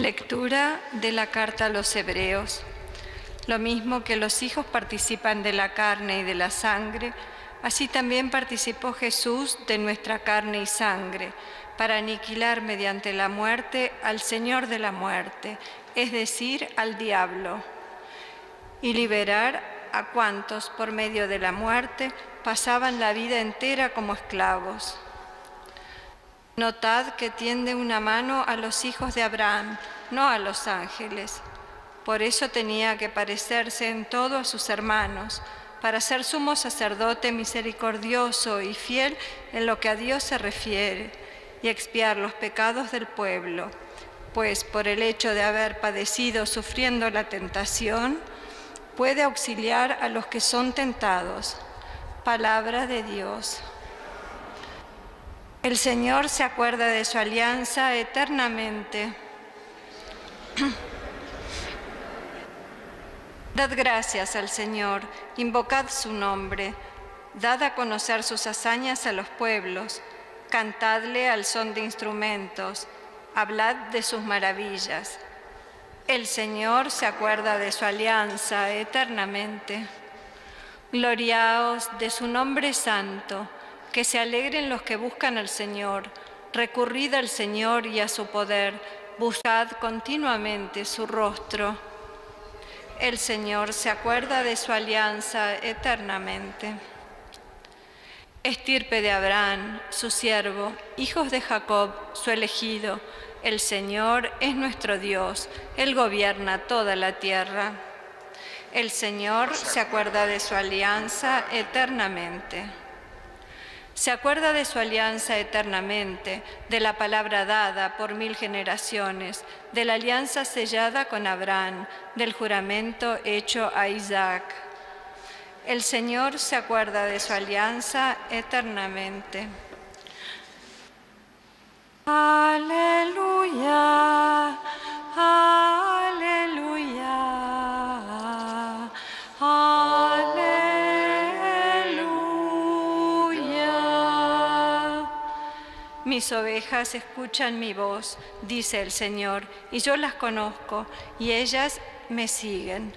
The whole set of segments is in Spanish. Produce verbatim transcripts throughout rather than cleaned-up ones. Lectura de la Carta a los Hebreos. Lo mismo que los hijos participan de la carne y de la sangre, así también participó Jesús de nuestra carne y sangre, para aniquilar mediante la muerte al Señor de la muerte, es decir, al diablo, y liberar a cuantos por medio de la muerte pasaban la vida entera como esclavos. Notad que tiende una mano a los hijos de Abraham, no a los ángeles. Por eso tenía que parecerse en todo a sus hermanos, para ser sumo sacerdote misericordioso y fiel en lo que a Dios se refiere, y expiar los pecados del pueblo. Pues por el hecho de haber padecido sufriendo la tentación, puede auxiliar a los que son tentados. Palabra de Dios. El Señor se acuerda de su alianza eternamente. Dad gracias al Señor, invocad su nombre, dad a conocer sus hazañas a los pueblos, cantadle al son de instrumentos, hablad de sus maravillas. El Señor se acuerda de su alianza eternamente. Gloriaos de su nombre santo, que se alegren los que buscan al Señor. Recurrid al Señor y a su poder. Buscad continuamente su rostro. El Señor se acuerda de su alianza eternamente. Estirpe de Abraham, su siervo, hijos de Jacob, su elegido. El Señor es nuestro Dios. Él gobierna toda la tierra. El Señor se acuerda de su alianza eternamente. Se acuerda de su alianza eternamente, de la palabra dada por mil generaciones, de la alianza sellada con Abraham, del juramento hecho a Isaac. El Señor se acuerda de su alianza eternamente. Aleluya, aleluya, aleluya. Mis ovejas escuchan mi voz, dice el Señor, y yo las conozco, y ellas me siguen.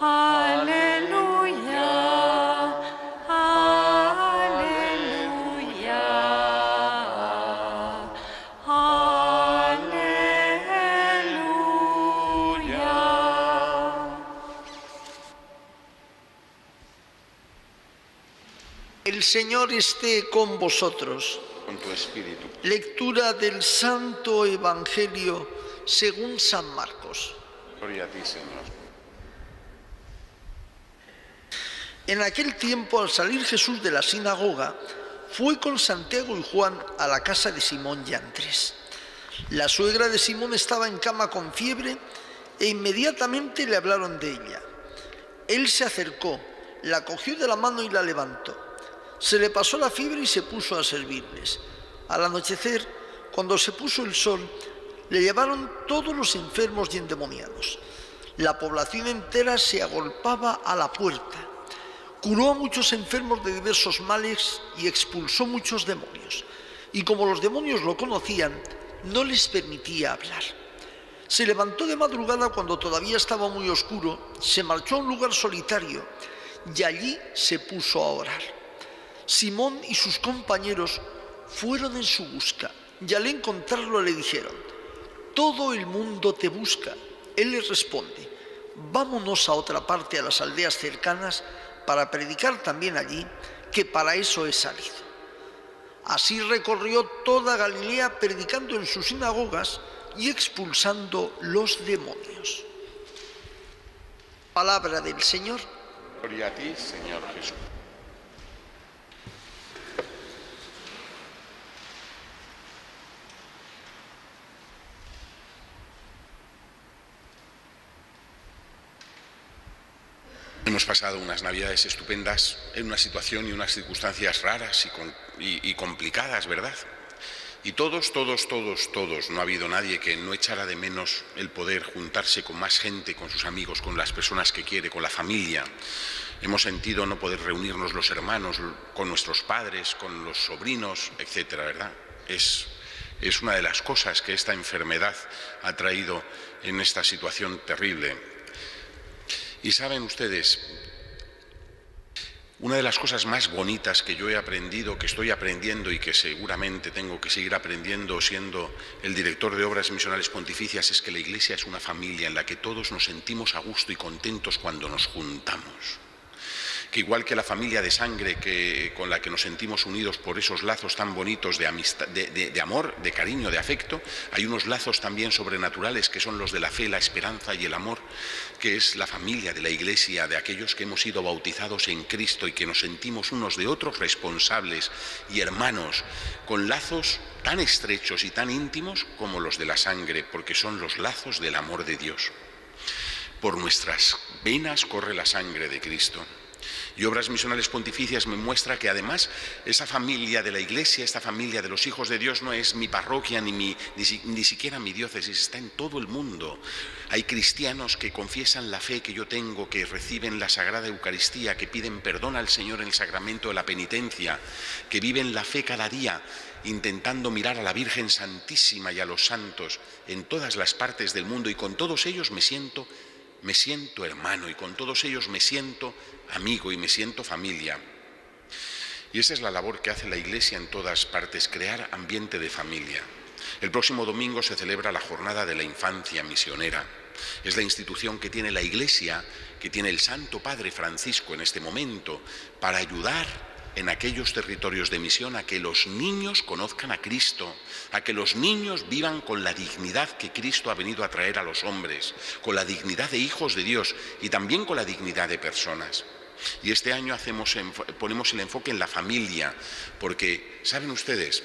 Aleluya, aleluya, aleluya. El Señor esté con vosotros. Con tu espíritu. Lectura del Santo Evangelio según San Marcos. Gloria a ti, Señor. En aquel tiempo, al salir Jesús de la sinagoga, fue con Santiago y Juan a la casa de Simón y Andrés. La suegra de Simón estaba en cama con fiebre e inmediatamente le hablaron de ella. Él se acercó, la cogió de la mano y la levantó. Se le pasó la fiebre y se puso a servirles. Al anochecer, cuando se puso el sol, le llevaron todos los enfermos y endemoniados. La población entera se agolpaba a la puerta. Curó a muchos enfermos de diversos males y expulsó muchos demonios. Y como los demonios lo conocían, no les permitía hablar. Se levantó de madrugada cuando todavía estaba muy oscuro, se marchó a un lugar solitario y allí se puso a orar. Simón y sus compañeros fueron en su busca, y al encontrarlo le dijeron: «Todo el mundo te busca». Él les responde: «Vámonos a otra parte, a las aldeas cercanas, para predicar también allí, que para eso he salido». Así recorrió toda Galilea, predicando en sus sinagogas y expulsando los demonios. Palabra del Señor. Gloria a ti, Señor Jesús. Hemos pasado unas Navidades estupendas en una situación y unas circunstancias raras y, con, y, y complicadas, ¿verdad? Y todos, todos, todos, todos, no ha habido nadie que no echara de menos el poder juntarse con más gente, con sus amigos, con las personas que quiere, con la familia. Hemos sentido no poder reunirnos los hermanos, con nuestros padres, con los sobrinos, etcétera, ¿verdad? Es, es una de las cosas que esta enfermedad ha traído en esta situación terrible. Y saben ustedes, una de las cosas más bonitas que yo he aprendido, que estoy aprendiendo y que seguramente tengo que seguir aprendiendo siendo el director de Obras Misionales Pontificias, es que la Iglesia es una familia en la que todos nos sentimos a gusto y contentos cuando nos juntamos. Que igual que la familia de sangre que, con la que nos sentimos unidos por esos lazos tan bonitos de, amistad, de, de, de amor, de cariño, de afecto, hay unos lazos también sobrenaturales que son los de la fe, la esperanza y el amor, que es la familia de la Iglesia, de aquellos que hemos sido bautizados en Cristo y que nos sentimos unos de otros responsables y hermanos, con lazos tan estrechos y tan íntimos como los de la sangre, porque son los lazos del amor de Dios. Por nuestras venas corre la sangre de Cristo. Y Obras Misionales Pontificias me muestra que además esa familia de la Iglesia, esta familia de los hijos de Dios no es mi parroquia ni, mi, ni, si, ni siquiera mi diócesis, está en todo el mundo. Hay cristianos que confiesan la fe que yo tengo, que reciben la Sagrada Eucaristía, que piden perdón al Señor en el sacramento de la penitencia, que viven la fe cada día intentando mirar a la Virgen Santísima y a los santos en todas las partes del mundo, y con todos ellos me siento Me siento hermano, y con todos ellos me siento amigo y me siento familia. Y esa es la labor que hace la Iglesia en todas partes, crear ambiente de familia. El próximo domingo se celebra la Jornada de la Infancia Misionera. Es la institución que tiene la Iglesia, que tiene el Santo Padre Francisco en este momento, para ayudar en aquellos territorios de misión a que los niños conozcan a Cristo, a que los niños vivan con la dignidad que Cristo ha venido a traer a los hombres, con la dignidad de hijos de Dios y también con la dignidad de personas. Y este año hacemos, ponemos el enfoque en la familia, porque, ¿saben ustedes?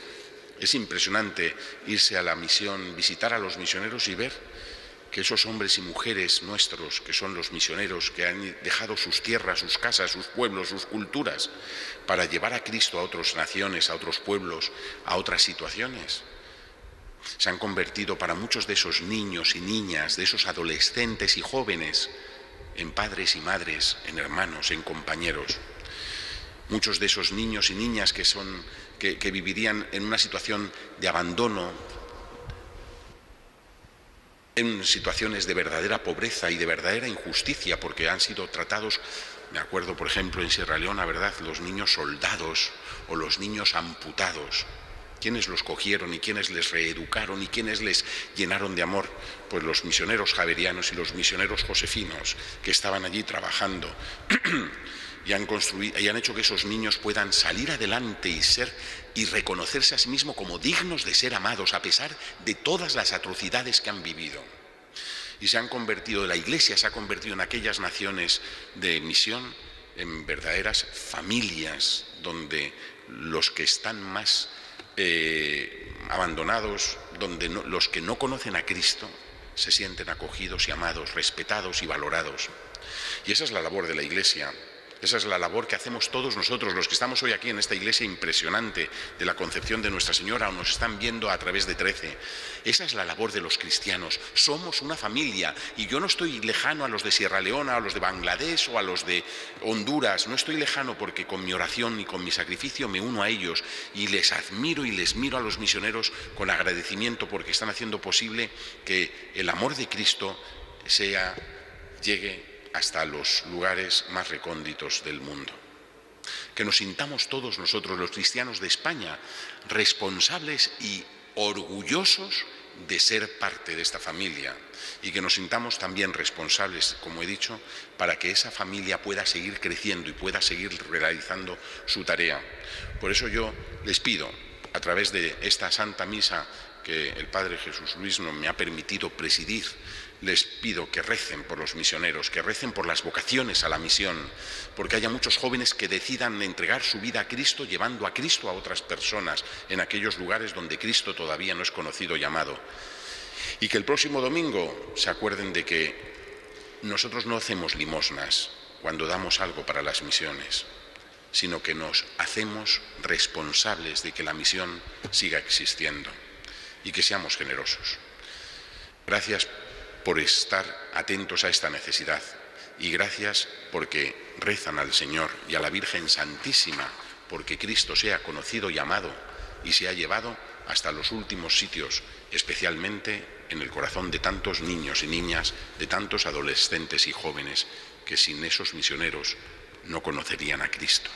Es impresionante irse a la misión, visitar a los misioneros y ver que esos hombres y mujeres nuestros, que son los misioneros, que han dejado sus tierras, sus casas, sus pueblos, sus culturas, para llevar a Cristo a otras naciones, a otros pueblos, a otras situaciones, se han convertido para muchos de esos niños y niñas, de esos adolescentes y jóvenes, en padres y madres, en hermanos, en compañeros. Muchos de esos niños y niñas que, son, que, que vivirían en una situación de abandono, en situaciones de verdadera pobreza y de verdadera injusticia, porque han sido tratados, me acuerdo por ejemplo en Sierra Leona, ¿verdad?, los niños soldados o los niños amputados. ¿Quiénes los cogieron y quiénes les reeducaron y quiénes les llenaron de amor? Pues los misioneros javerianos y los misioneros josefinos, que estaban allí trabajando y han construido, y han hecho que esos niños puedan salir adelante y ser y reconocerse a sí mismos como dignos de ser amados, a pesar de todas las atrocidades que han vivido. Y se han convertido, la Iglesia se ha convertido en aquellas naciones de misión, en verdaderas familias, donde los que están más eh, abandonados, donde no, los que no conocen a Cristo, se sienten acogidos y amados, respetados y valorados. Y esa es la labor de la Iglesia. Esa es la labor que hacemos todos nosotros, los que estamos hoy aquí en esta iglesia impresionante de la Concepción de Nuestra Señora, o nos están viendo a través de trece. Esa es la labor de los cristianos. Somos una familia, y yo no estoy lejano a los de Sierra Leona, a los de Bangladesh o a los de Honduras. No estoy lejano, porque con mi oración y con mi sacrificio me uno a ellos y les admiro y les miro a los misioneros con agradecimiento, porque están haciendo posible que el amor de Cristo sea, llegue hasta los lugares más recónditos del mundo. Que nos sintamos todos nosotros, los cristianos de España, responsables y orgullosos de ser parte de esta familia, y que nos sintamos también responsables, como he dicho, para que esa familia pueda seguir creciendo y pueda seguir realizando su tarea. Por eso yo les pido, a través de esta Santa Misa que el Padre Jesús Luis nos me ha permitido presidir, les pido que recen por los misioneros, que recen por las vocaciones a la misión, porque haya muchos jóvenes que decidan entregar su vida a Cristo, llevando a Cristo a otras personas en aquellos lugares donde Cristo todavía no es conocido y amado. Y que el próximo domingo se acuerden de que nosotros no hacemos limosnas cuando damos algo para las misiones, sino que nos hacemos responsables de que la misión siga existiendo y que seamos generosos. Gracias por estar atentos a esta necesidad, y gracias porque rezan al Señor y a la Virgen Santísima porque Cristo sea conocido y amado y sea llevado hasta los últimos sitios, especialmente en el corazón de tantos niños y niñas, de tantos adolescentes y jóvenes que sin esos misioneros no conocerían a Cristo.